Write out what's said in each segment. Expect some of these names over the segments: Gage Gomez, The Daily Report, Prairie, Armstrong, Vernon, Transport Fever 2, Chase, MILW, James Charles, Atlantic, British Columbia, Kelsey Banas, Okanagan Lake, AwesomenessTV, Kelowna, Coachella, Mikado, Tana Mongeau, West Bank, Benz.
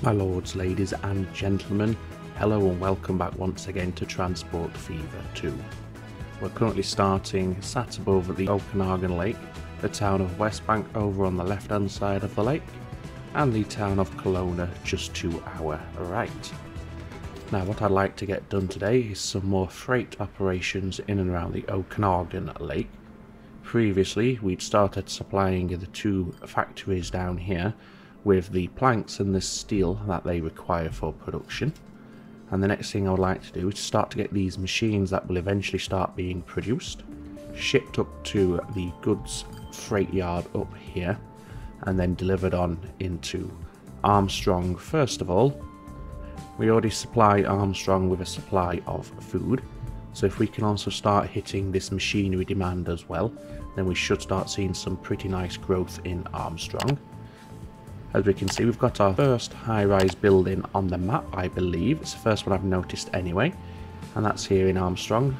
My lords, ladies and gentlemen, hello and welcome back once again to Transport Fever 2. We're currently starting sat above the Okanagan Lake, the town of West Bank over on the left hand side of the lake, and the town of Kelowna just to our right. Now what I'd like to get done today is some more freight operations in and around the Okanagan Lake. Previously we'd started supplying the two factories down here with the planks and the steel that they require for production. And the next thing I would like to do is start to get these machines that will eventually start being produced, shipped up to the goods freight yard up here, and then delivered on into Armstrong first of all. We already supplied Armstrong with a supply of food, so if we can also start hitting this machinery demand as well, then we should start seeing some pretty nice growth in Armstrong. As we can see, we've got our first high-rise building on the map, I believe. It's the first one I've noticed anyway, and that's here in Armstrong.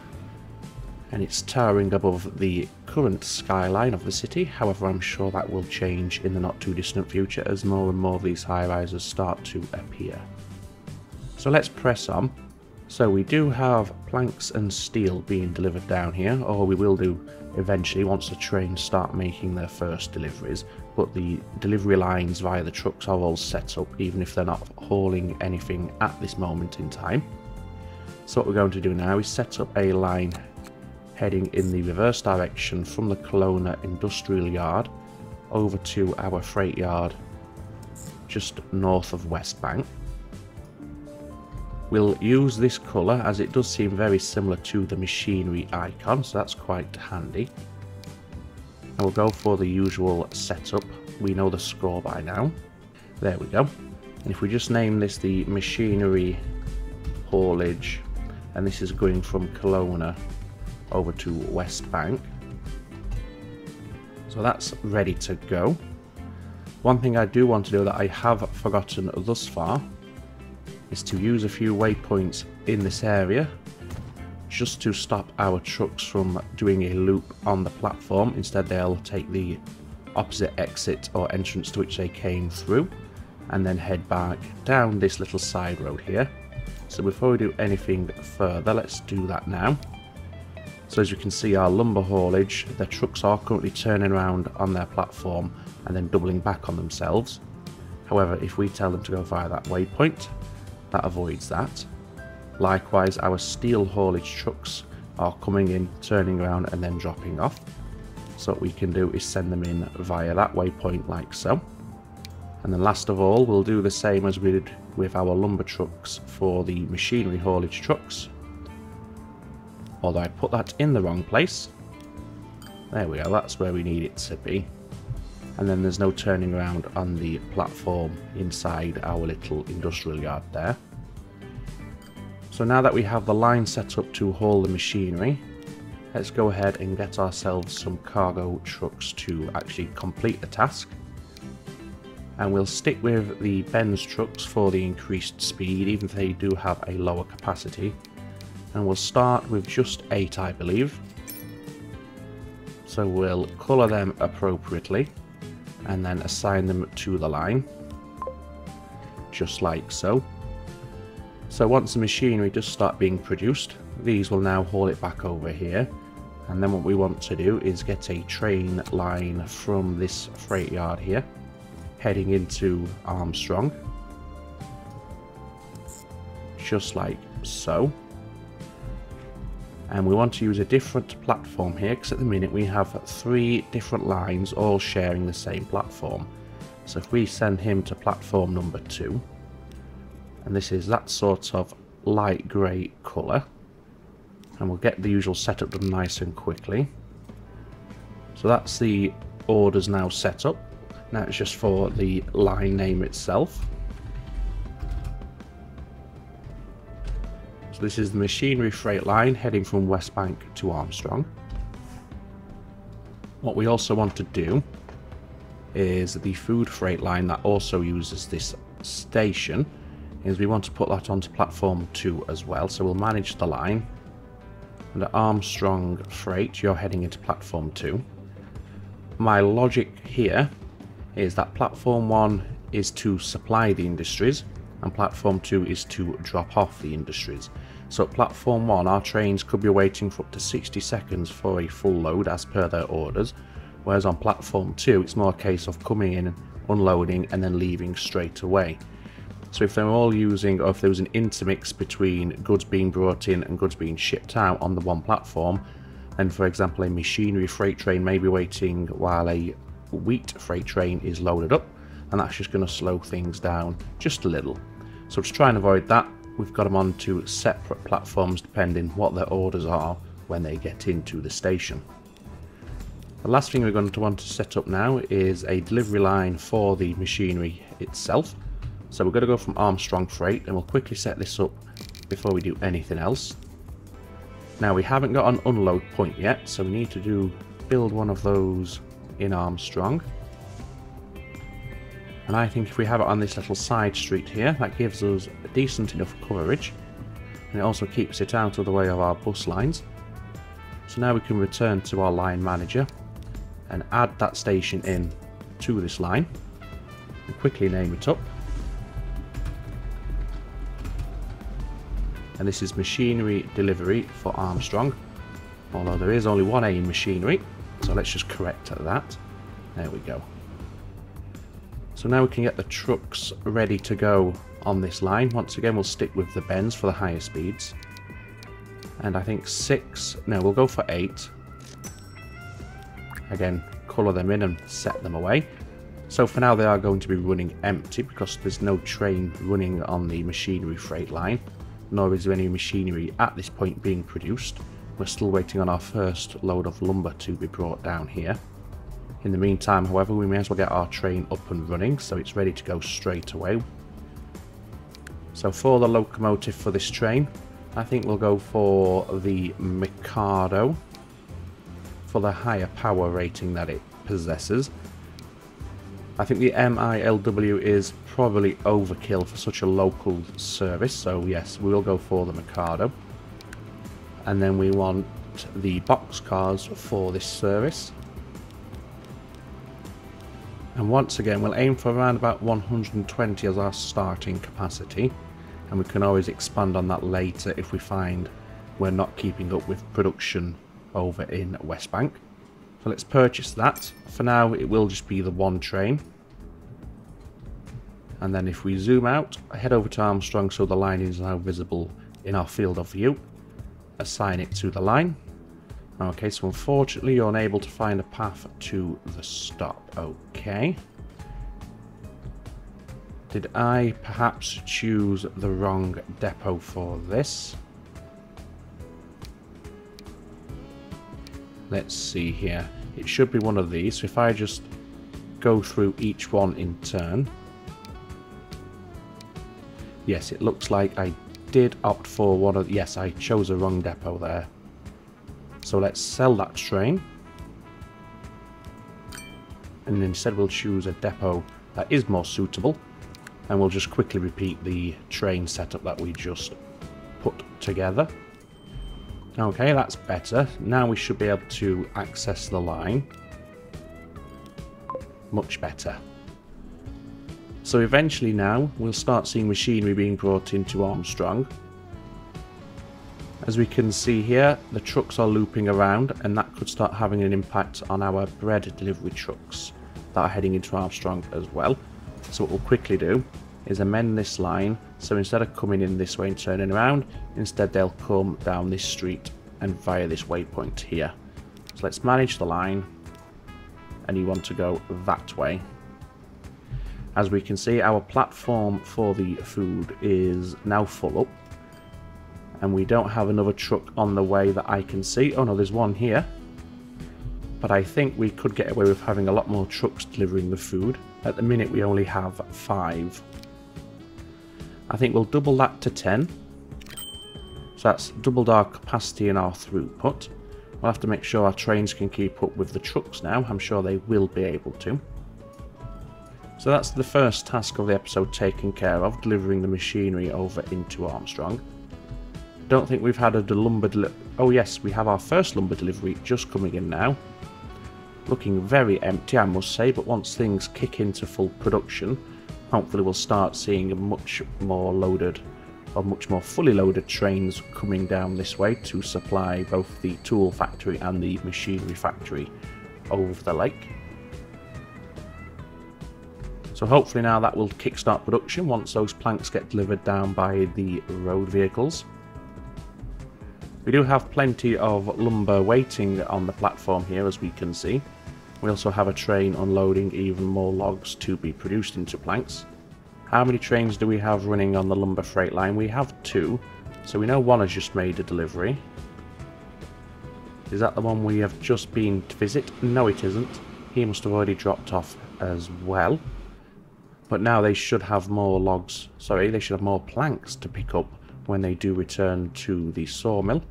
And it's towering above the current skyline of the city. However, I'm sure that will change in the not-too-distant future as more and more of these high-rises start to appear. So let's press on. So we do have planks and steel being delivered down here, or we will do eventually once the trains start making their first deliveries, but the delivery lines via the trucks are all set up even if they're not hauling anything at this moment in time. So what we're going to do now is set up a line heading in the reverse direction from the Kelowna Industrial Yard over to our freight yard just north of West Bank. We'll use this colour as it does seem very similar to the machinery icon, so that's quite handy. And we'll go for the usual setup. We know the score by now. There we go. And if we just name this the machinery haulage, and this is going from Kelowna over to West Bank. So that's ready to go. One thing I do want to do that I have forgotten thus far is to use a few waypoints in this area just to stop our trucks from doing a loop on the platform. Instead they'll take the opposite exit or entrance to which they came through and then head back down this little side road here. So before we do anything further, let's do that now. So as you can see, our lumber haulage, the trucks are currently turning around on their platform and then doubling back on themselves. However, if we tell them to go via that waypoint, that avoids that. Likewise, our steel haulage trucks are coming in, turning around and then dropping off. So what we can do is send them in via that waypoint like so. And then last of all, we'll do the same as we did with our lumber trucks for the machinery haulage trucks. Although I put that in the wrong place. There we go, that's where we need it to be. And then there's no turning around on the platform inside our little industrial yard there. So now that we have the line set up to haul the machinery, let's go ahead and get ourselves some cargo trucks to actually complete the task. And we'll stick with the Benz trucks for the increased speed, even if they do have a lower capacity. And we'll start with just 8, I believe. So we'll colour them appropriately and then assign them to the line, just like so. So once the machinery does start being produced, these will now haul it back over here, and then what we want to do is get a train line from this freight yard here, heading into Armstrong, just like so. And we want to use a different platform here because at the minute we have 3 different lines all sharing the same platform. So if we send him to platform number 2, and this is that sort of light grey colour, and we'll get the usual setup done nice and quickly. So that's the orders now set up. Now it's just for the line name itself. This is the machinery freight line heading from West Bank to Armstrong. What we also want to do is the food freight line that also uses this station, is we want to put that onto platform 2 as well. So we'll manage the line. Under Armstrong Freight, you're heading into platform 2. My logic here is that platform 1 is to supply the industries and platform 2 is to drop off the industries. So at platform 1 our trains could be waiting for up to 60 seconds for a full load as per their orders, whereas on platform 2 it's more a case of coming in, unloading and then leaving straight away. So if they were all using, or if there was an intermix between goods being brought in and goods being shipped out on the one platform, then for example a machinery freight train may be waiting while a wheat freight train is loaded up, and that's just going to slow things down just a little. So to try and avoid that, we've got them onto separate platforms depending what their orders are when they get into the station. The last thing we're going to want to set up now is a delivery line for the machinery itself. So we're going to go from Armstrong Freight, and we'll quickly set this up before we do anything else. Now we haven't got an unload point yet, so we need to build one of those in Armstrong. And I think if we have it on this little side street here, that gives us a decent enough coverage, and it also keeps it out of the way of our bus lines. So now we can return to our line manager and add that station in to this line and quickly name it up. And this is machinery delivery for Armstrong, although there is only one A in machinery, so let's just correct that. There we go. So now we can get the trucks ready to go on this line. Once again we'll stick with the Benz for the higher speeds, and I think 6, no we'll go for 8. Again, colour them in and set them away. So for now they are going to be running empty because there's no train running on the machinery freight line, nor is there any machinery at this point being produced. We're still waiting on our first load of lumber to be brought down here. In the meantime however we may as well get our train up and running so it's ready to go straight away. So for the locomotive for this train I think we'll go for the Mikado for the higher power rating that it possesses. I think the MILW is probably overkill for such a local service, so yes, we will go for the Mikado. And then we want the boxcars for this service. And once again, we'll aim for around about 120 as our starting capacity, and we can always expand on that later if we find we're not keeping up with production over in West Bank. So let's purchase that. For now it will just be the one train. And then if we zoom out, head over to Armstrong so the line is now visible in our field of view. Assign it to the line. Okay, so unfortunately you're unable to find a path to the stop. Okay. Did I perhaps choose the wrong depot for this? Let's see here. It should be one of these. So if I just go through each one in turn. Yes, it looks like I did opt for one of... Yes, I chose a wrong depot there. So let's sell that train. And instead we'll choose a depot that is more suitable. And we'll just quickly repeat the train setup that we just put together. Okay, that's better. Now we should be able to access the line. Much better. So eventually now, we'll start seeing machinery being brought into Armstrong. As we can see here, the trucks are looping around, and that could start having an impact on our bread delivery trucks that are heading into Armstrong as well. So what we'll quickly do is amend this line, so instead of coming in this way and turning around, instead they'll come down this street and via this waypoint here. So let's manage the line, and you want to go that way. As we can see, our platform for the food is now full up, and we don't have another truck on the way that I can see. Oh no, there's one here, but I think we could get away with having a lot more trucks delivering the food. At the minute we only have 5. I think we'll double that to 10. So that's doubled our capacity and our throughput. We'll have to make sure our trains can keep up with the trucks now. I'm sure they will be able to. So that's the first task of the episode taken care of, delivering the machinery over into Armstrong. Don't think we've had a lumber delivery. Oh yes, we have our first lumber delivery just coming in now. Looking very empty I must say, but once things kick into full production hopefully we'll start seeing much more loaded or much more fully loaded trains coming down this way to supply both the tool factory and the machinery factory over the lake. So hopefully now that will kickstart production once those planks get delivered down by the road vehicles. We do have plenty of lumber waiting on the platform here, as we can see. We also have a train unloading even more logs to be produced into planks. How many trains do we have running on the lumber freight line? We have two, so we know one has just made a delivery. Is that the one we have just been to visit? No, it isn't. He must have already dropped off as well. But now they should have more logs, sorry, they should have more planks to pick up when they do return to the sawmill.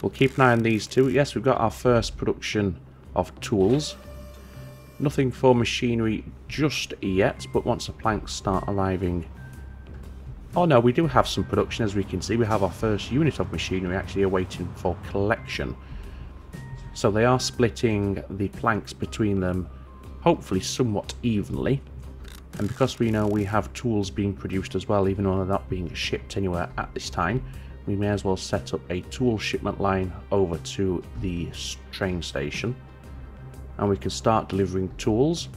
We'll keep an eye on these two. Yes, we've got our first production of tools. Nothing for machinery just yet, but once the planks start arriving... Oh no, we do have some production, as we can see. We have our first unit of machinery actually awaiting for collection. So they are splitting the planks between them, hopefully somewhat evenly, and because we know we have tools being produced as well, even though they're not being shipped anywhere at this time, we may as well set up a tool shipment line over to the train station, and we can start delivering tools.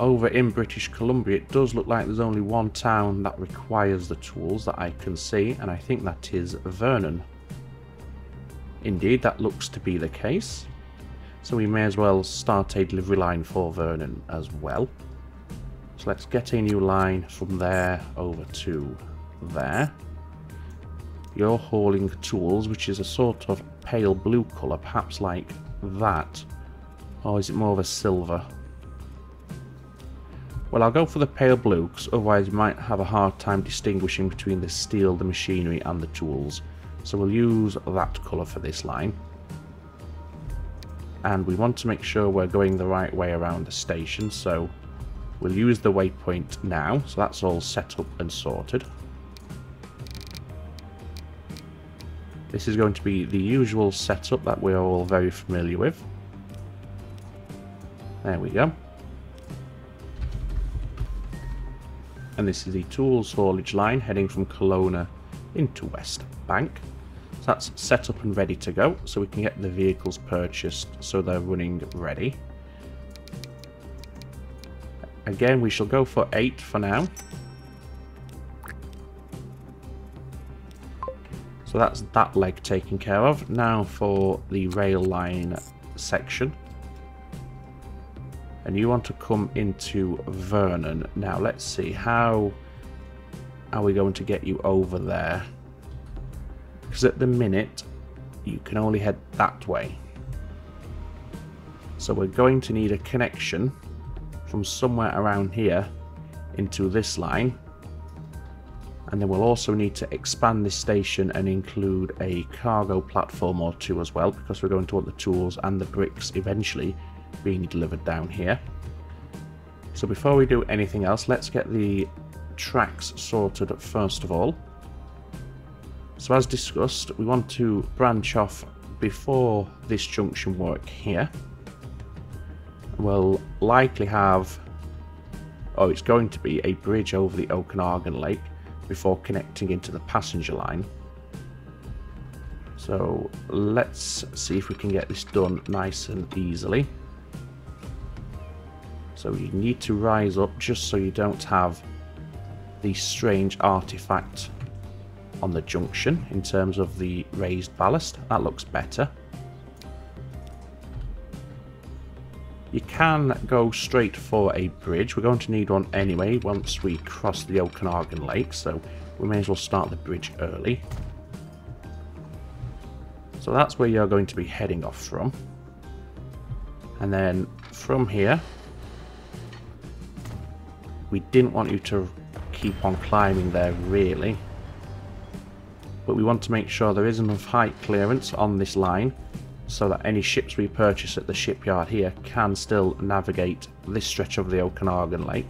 Over in British Columbia, it does look like there's only one town that requires the tools that I can see, and I think that is Vernon. Indeed, that looks to be the case. So we may as well start a delivery line for Vernon as well. So let's get a new line from there over to there. You're hauling tools, which is a sort of pale blue colour, perhaps like that. Or is it more of a silver? Well, I'll go for the pale blue, because otherwise you might have a hard time distinguishing between the steel, the machinery and the tools. So we'll use that colour for this line. And we want to make sure we're going the right way around the station, so we'll use the waypoint now. So that's all set up and sorted. This is going to be the usual setup that we're all very familiar with. There we go. And this is the tools haulage line heading from Kelowna into West Bank. So that's set up and ready to go, so we can get the vehicles purchased so they're running ready. Again, we shall go for 8 for now. So that's that leg taken care of. Now for the rail line section. And you want to come into Vernon. Now let's see, how are we going to get you over there? Because at the minute you can only head that way, so we're going to need a connection from somewhere around here into this line, and then we'll also need to expand this station and include a cargo platform or two as well, because we're going to want the tools and the bricks eventually being delivered down here. So before we do anything else, let's get the tracks sorted first of all. So as discussed, we want to branch off before this junction work here. We'll likely have, oh, it's going to be a bridge over the Okanagan Lake before connecting into the passenger line. So let's see if we can get this done nice and easily. So you need to rise up just so you don't have the strange artifact on the junction in terms of the raised ballast. That looks better. You can go straight for a bridge. We're going to need one anyway once we cross the Okanagan Lake, so we may as well start the bridge early. So that's where you're going to be heading off from, and then from here we didn't want you to keep on climbing there really, but we want to make sure there is enough height clearance on this line so that any ships we purchase at the shipyard here can still navigate this stretch of the Okanagan Lake.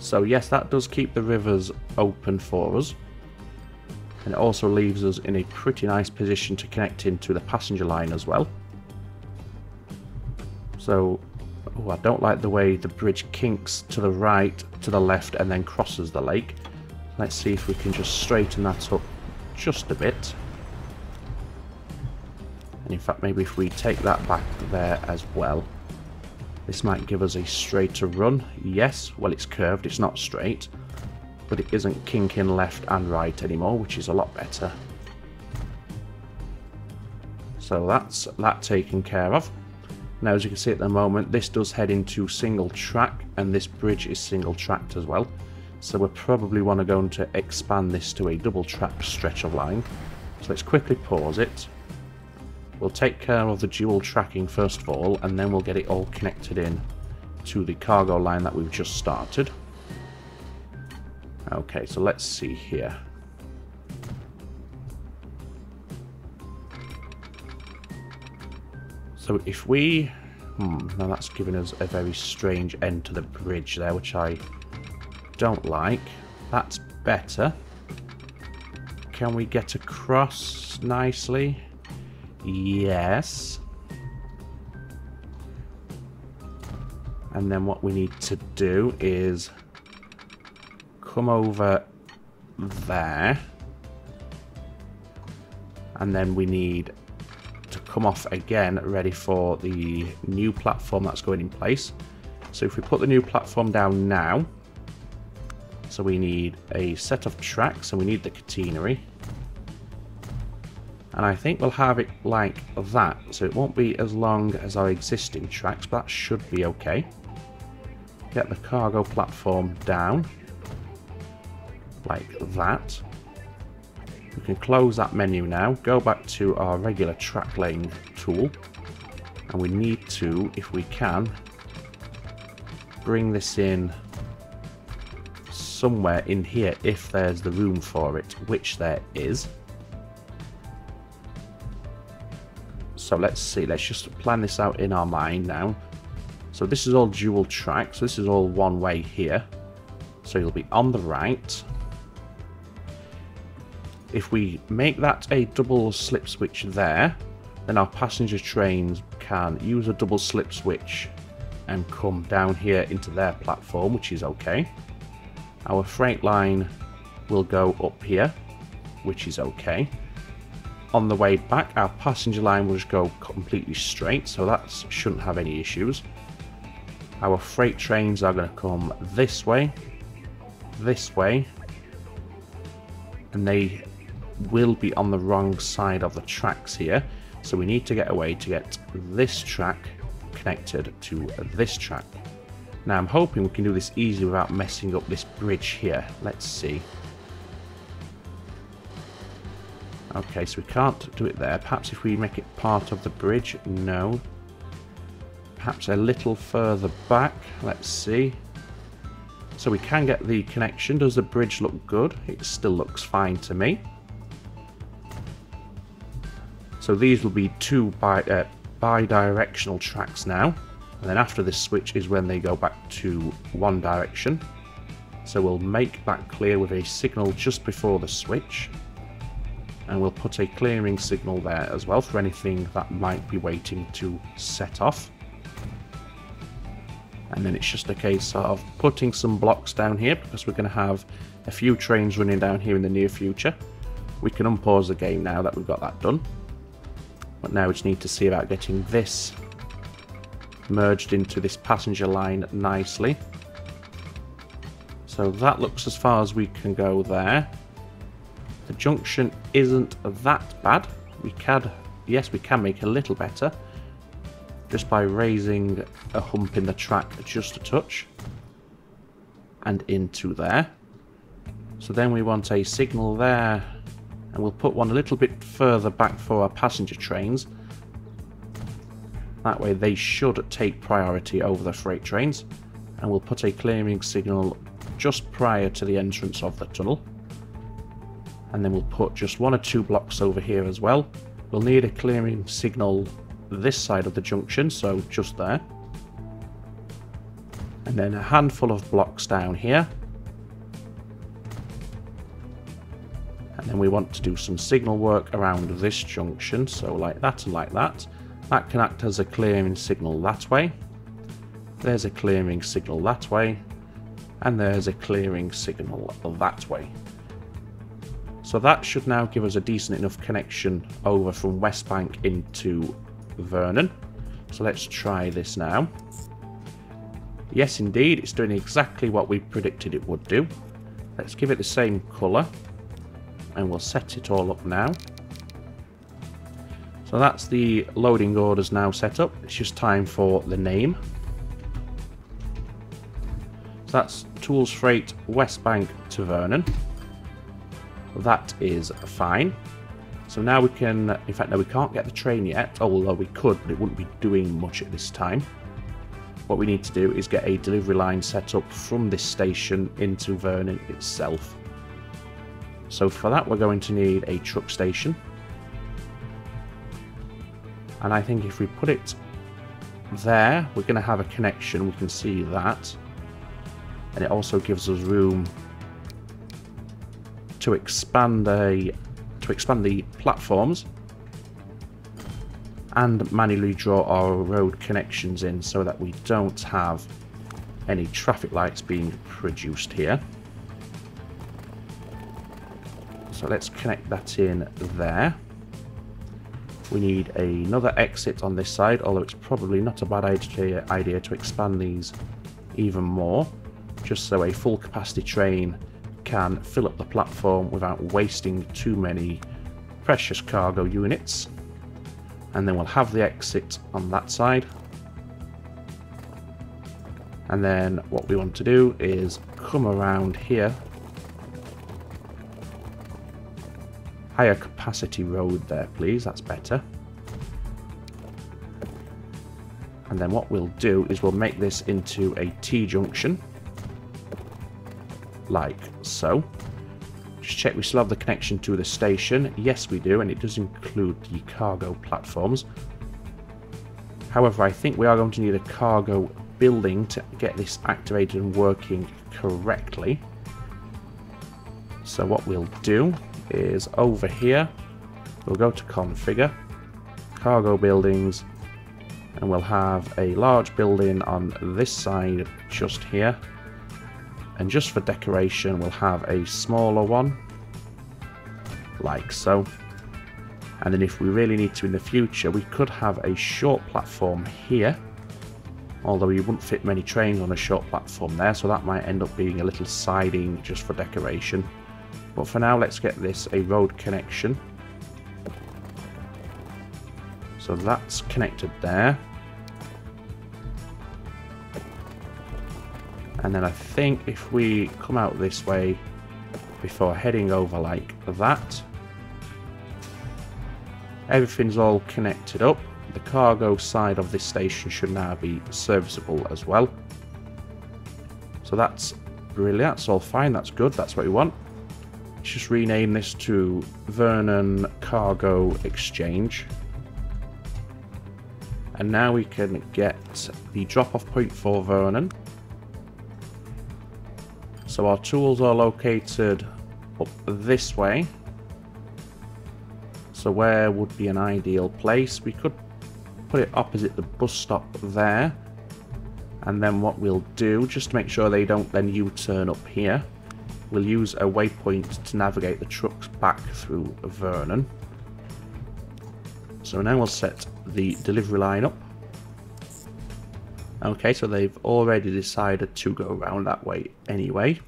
So yes, that does keep the rivers open for us. and it also leaves us in a pretty nice position to connect into the passenger line as well. So, I don't like the way the bridge kinks to the right, to the left, and then crosses the lake. Let's see if we can just straighten that up just a bit. And in fact, maybe if we take that back there as well, this might give us a straighter run. Yes, well, it's curved, it's not straight, but it isn't kinking left and right anymore, which is a lot better. So that's that taken care of. Now, as you can see at the moment, this does head into single track, and this bridge is single tracked as well. So we're probably going to expand this to a double track stretch of line. So let's quickly pause it. We'll take care of the dual tracking first of all, and then we'll get it all connected in to the cargo line that we've just started. Okay, so let's see here. So if we... now that's giving us a very strange end to the bridge there, which I don't like. That's better. Can we get across nicely? Yes. And then what we need to do is come over there, and then we need to come off again, ready for the new platform that's going in place. So if we put the new platform down now, so we need a set of tracks and we need the catenary. And I think we'll have it like that, so it won't be as long as our existing tracks, but that should be okay. Get the cargo platform down, like that. We can close that menu now, go back to our regular track lane tool, and we need to, if we can, bring this in somewhere in here, if there's the room for it, which there is. So let's see, let's just plan this out in our mind now. So this is all dual track, so this is all one way here. So you'll be on the right. If we make that a double slip switch there, then our passenger trains can use a double slip switch and come down here into their platform, which is okay. Our freight line will go up here, which is okay. On the way back, our passenger line will just go completely straight, so that shouldn't have any issues. Our freight trains are going to come this way, and they will be on the wrong side of the tracks here. So we need to get away to get this track connected to this track. Now I'm hoping we can do this easily without messing up this bridge here. Let's see. Okay, so we can't do it there. Perhaps if we make it part of the bridge, no. Perhaps a little further back, let's see. So we can get the connection. Does the bridge look good? It still looks fine to me. So these will be two bi-directional tracks now. And then after this switch is when they go back to one direction. So we'll make that clear with a signal just before the switch. And we'll put a clearing signal there as well for anything that might be waiting to set off. And then it's just a case of putting some blocks down here, because we're going to have a few trains running down here in the near future. We can unpause the game now that we've got that done. But now we just need to see about getting this merged into this passenger line nicely. So that looks as far as we can go there. The junction isn't that bad. We can, yes, we can make it a little better just by raising a hump in the track just a touch and into there. So then we want a signal there, and we'll put one a little bit further back for our passenger trains. That way they should take priority over the freight trains, and we'll put a clearing signal just prior to the entrance of the tunnel. And then we'll put just one or two blocks over here as well. We'll need a clearing signal this side of the junction, so just there. And then a handful of blocks down here. and then we want to do some signal work around this junction, so like that and like that. That can act as a clearing signal that way. There's a clearing signal that way, and there's a clearing signal that way. So that should now give us a decent enough connection over from West Bank into Vernon. So let's try this now. Yes, indeed, it's doing exactly what we predicted it would do. Let's give it the same colour, and we'll set it all up now. So that's the loading orders now set up. It's just time for the name. So that's Tools Freight West Bank to Vernon. That is fine. So now we can, in fact no, we can't get the train yet, although we could, but it wouldn't be doing much at this time. What we need to do is get a delivery line set up from this station into Vernon itself. So for that we're going to need a truck station. And I think if we put it there, we're going to have a connection, we can see that. And it also gives us room to expand the platforms and manually draw our road connections in so that we don't have any traffic lights being produced here. So let's connect that in there. We need another exit on this side, although it's probably not a bad idea to expand these even more, just so a full capacity train can fill up the platform without wasting too many precious cargo units. And then we'll have the exit on that side. And then what we want to do is come around here. Higher capacity road there, please, that's better. And then what we'll do is we'll make this into a T-junction, like so. Just check we still have the connection to the station. Yes, we do, and it does include the cargo platforms. However, I think we are going to need a cargo building to get this activated and working correctly. So what we'll do is over here, we'll go to configure, cargo buildings, and we'll have a large building on this side just here, and just for decoration we'll have a smaller one like so. And then if we really need to in the future, we could have a short platform here, although you wouldn't fit many trains on a short platform there, so that might end up being a little siding just for decoration. But for now, let's get this a road connection. So that's connected there. And then I think if we come out this way before heading over like that, everything's all connected up. The cargo side of this station should now be serviceable as well. So that's brilliant, that's all fine, that's good, that's what we want. Let's just rename this to Vernon Cargo Exchange. And now we can get the drop-off point for Vernon. So our tools are located up this way. So where would be an ideal place? We could put it opposite the bus stop there. And then what we'll do, just to make sure they don't then U-turn up here, we'll use a waypoint to navigate the trucks back through Vernon. So now we'll set the delivery line up. Okay, so they've already decided to go around that way anyway.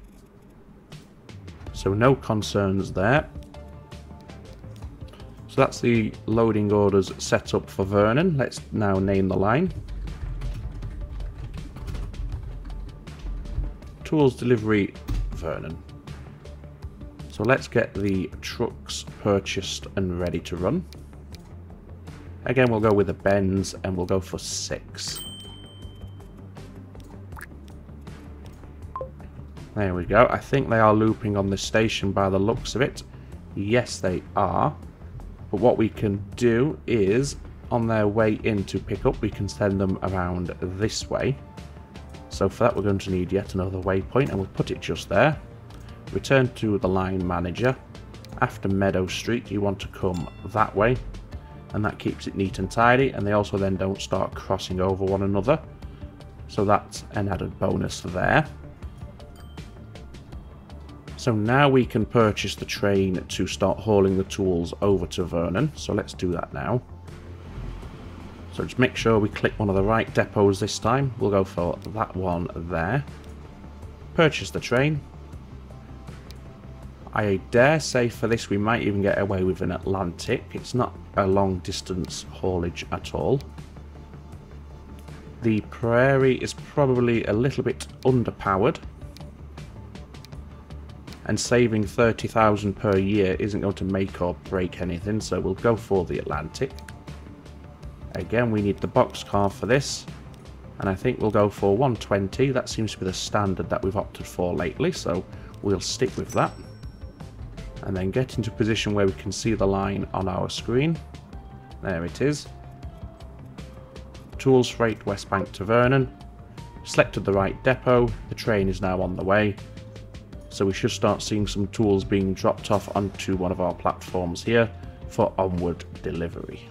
So no concerns there. So that's the loading orders set up for Vernon. Let's now name the line. Tools Delivery Vernon. So let's get the trucks purchased and ready to run. Again, we'll go with the Benz and we'll go for 6. There we go. I think they are looping on the station by the looks of it. Yes, they are. But what we can do is, on their way in to pick up, we can send them around this way. So for that, we're going to need yet another waypoint, and we'll put it just there. Return to the line manager. after Meadow Street, you want to come that way, and that keeps it neat and tidy, and they also then don't start crossing over one another, so that's an added bonus there. So now we can purchase the train to start hauling the tools over to Vernon, so let's do that now. So just make sure we click one of the right depots this time. We'll go for that one there. Purchase the train. I dare say for this we might even get away with an Atlantic. It's not a long distance haulage at all. The Prairie is probably a little bit underpowered, and saving 30,000 per year isn't going to make or break anything, so we'll go for the Atlantic. Again, we need the boxcar for this, and I think we'll go for 120. That seems to be the standard that we've opted for lately, so we'll stick with that. And then get into a position where we can see the line on our screen. There it is. Tools freight West Bank to Vernon. Selected the right depot. The train is now on the way. So we should start seeing some tools being dropped off onto one of our platforms here for onward delivery.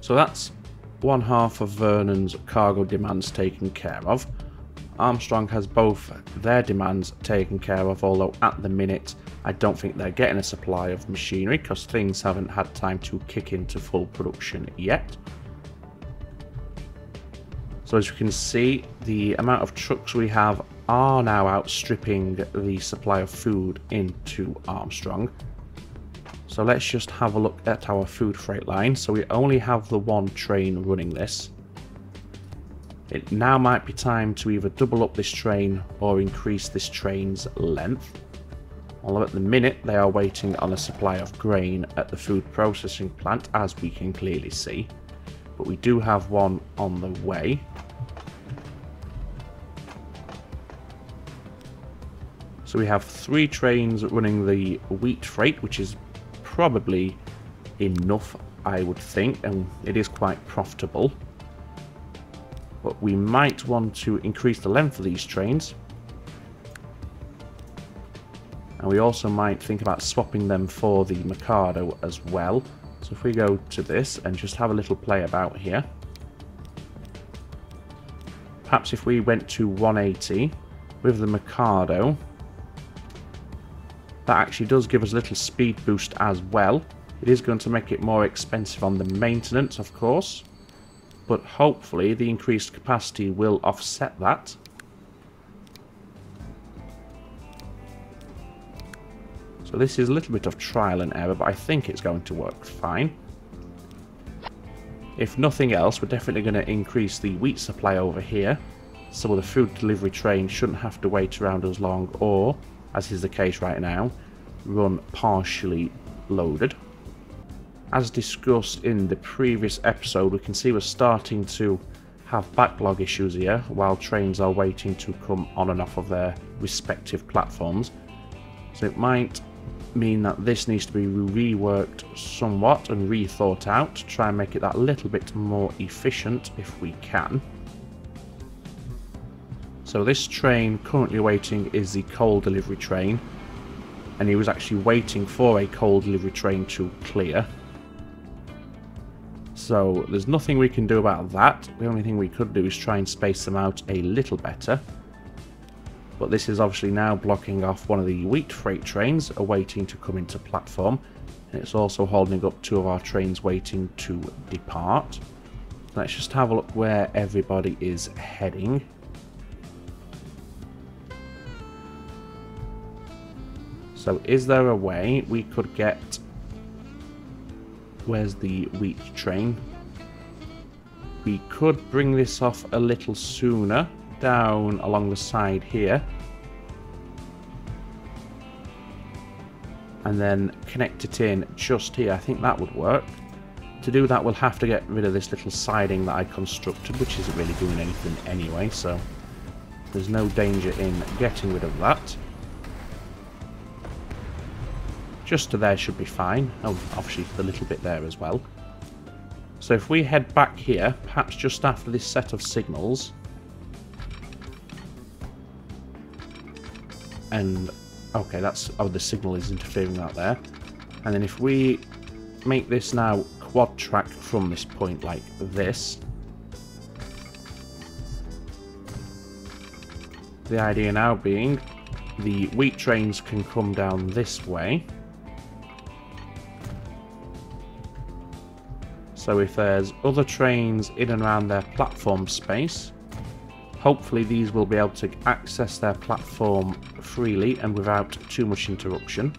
So that's one half of Vernon's cargo demands taken care of. Armstrong has both their demands taken care of, although at the minute I don't think they're getting a supply of machinery because things haven't had time to kick into full production yet. So as you can see, the amount of trucks we have are now outstripping the supply of food into Armstrong. So let's just have a look at our food freight line. So we only have the one train running this. It now might be time to either double up this train or increase this train's length. Although at the minute they are waiting on a supply of grain at the food processing plant, as we can clearly see. But we do have one on the way. So we have three trains running the wheat freight, which is probably enough, I would think, and it is quite profitable. But we might want to increase the length of these trains. And we also might think about swapping them for the Mikado as well. So if we go to this and just have a little play about here. Perhaps if we went to 180 with the Mikado, that actually does give us a little speed boost as well. It is going to make it more expensive on the maintenance, of course, but hopefully the increased capacity will offset that. So this is a little bit of trial and error, but I think it's going to work fine. If nothing else, we're definitely going to increase the wheat supply over here, so the food delivery train shouldn't have to wait around as long, or, as is the case right now, run partially loaded. As discussed in the previous episode, we can see we're starting to have backlog issues here while trains are waiting to come on and off of their respective platforms. So it might mean that this needs to be reworked somewhat and rethought out to try and make it that little bit more efficient if we can. So this train currently waiting is the coal delivery train, and he was actually waiting for a coal delivery train to clear. So there's nothing we can do about that. The only thing we could do is try and space them out a little better. But this is obviously now blocking off one of the wheat freight trains awaiting to come into platform. And it's also holding up two of our trains waiting to depart. Let's just have a look where everybody is heading. So is there a way we could get... Where's the wheat train? We could bring this off a little sooner, down along the side here, and then connect it in just here. I think that would work. To do that, we'll have to get rid of this little siding that I constructed, which isn't really doing anything anyway, so there's no danger in getting rid of that. Just to there should be fine. Oh, obviously the little bit there as well. So if we head back here, perhaps just after this set of signals, and Okay, that's... oh, the signal is interfering out there. And then if we make this now quad track from this point like this. The idea now being the wheat trains can come down this way. So if there's other trains in and around their platform space, hopefully these will be able to access their platform freely and without too much interruption.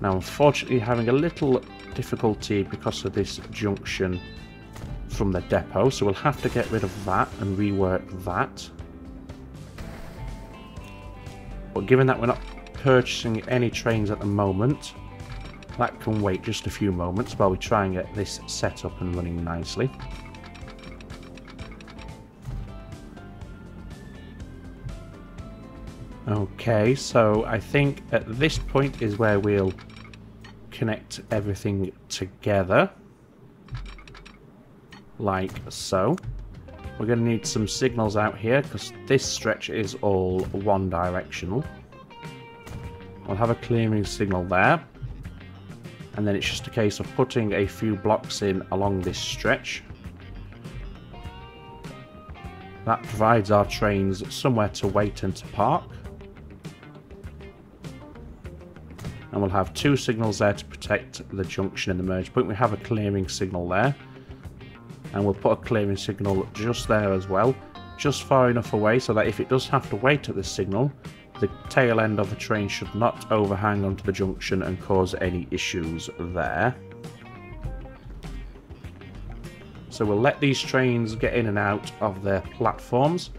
Now unfortunately having a little difficulty because of this junction from the depot, so we'll have to get rid of that and rework that. But given that we're not purchasing any trains at the moment, that can wait just a few moments while we try and get this set up and running nicely. Okay, so I think at this point is where we'll connect everything together. Like so. We're going to need some signals out here because this stretch is all one directional. We'll have a clearing signal there. And then it's just a case of putting a few blocks in along this stretch. That provides our trains somewhere to wait and to park. And we'll have two signals there to protect the junction and the merge point. We have a clearing signal there. And we'll put a clearing signal just there as well. Just far enough away so that if it does have to wait at this signal, the tail end of the train should not overhang onto the junction and cause any issues there. So we'll let these trains get in and out of their platforms.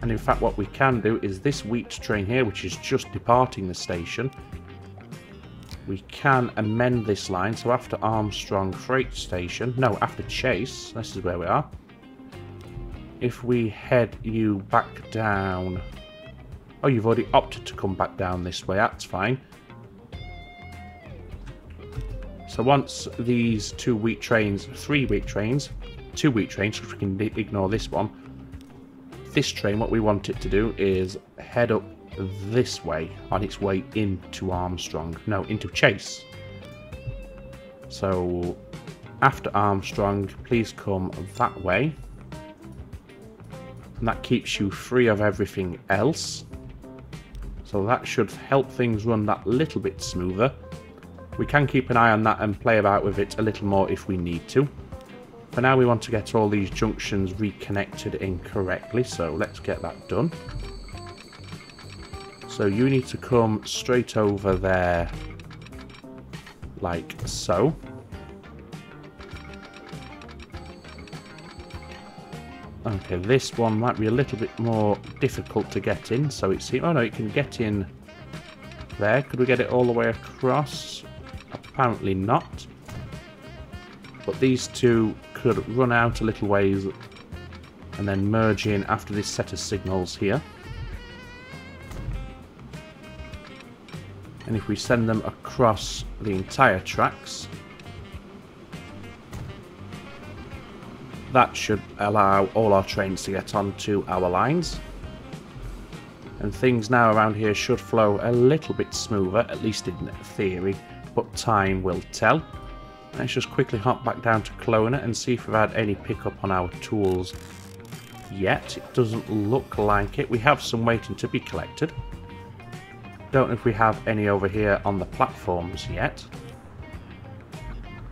And in fact what we can do is this wheat train here, which is just departing the station, we can amend this line, so after Armstrong Freight Station, no, after Chase, this is where we are. If we head you back down, oh, you've already opted to come back down this way, that's fine. So once these two wheat trains, because we can ignore this one, this train, what we want it to do is head up this way on its way into Armstrong, no, into Chase. So after Armstrong, please come that way, and that keeps you free of everything else, so that should help things run that little bit smoother. We can keep an eye on that and play about with it a little more if we need to. For now we want to get all these junctions reconnected incorrectly, so let's get that done. So you need to come straight over there, like so. Okay, this one might be a little bit more difficult to get in, so it seems... oh no, it can get in there. Could we get it all the way across? Apparently not. But these two could run out a little ways and then merge in after this set of signals here. And if we send them across the entire tracks, that should allow all our trains to get onto our lines. And things now around here should flow a little bit smoother, at least in theory, but time will tell. Let's just quickly hop back down to Kelowna and see if we've had any pickup on our tools yet. It doesn't look like it. We have some waiting to be collected. Don't know if we have any over here on the platforms yet.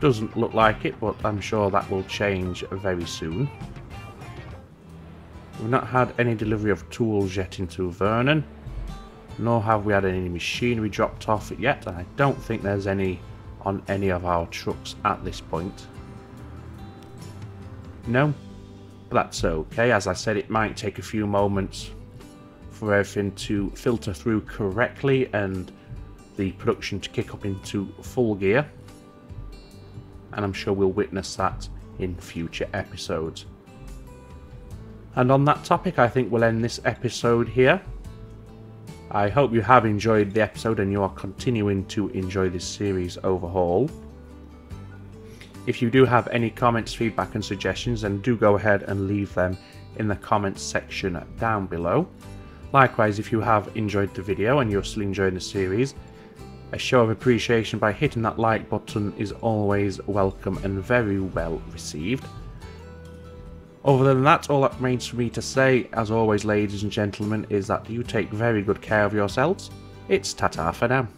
Doesn't look like it, but I'm sure that will change very soon. We've not had any delivery of tools yet into Vernon, nor have we had any machinery dropped off yet, and I don't think there's any on any of our trucks at this point. No, but that's okay. As I said, it might take a few moments for everything to filter through correctly and the production to kick up into full gear, and I'm sure we'll witness that in future episodes. And on that topic, I think we'll end this episode here. I hope you have enjoyed the episode and you are continuing to enjoy this series overhaul. If you do have any comments, feedback and suggestions, then do go ahead and leave them in the comments section down below. Likewise, if you have enjoyed the video and you're still enjoying the series, a show of appreciation by hitting that like button is always welcome and very well received. Other than that, all that remains for me to say, as always ladies and gentlemen, is that you take very good care of yourselves. It's ta-ta for now.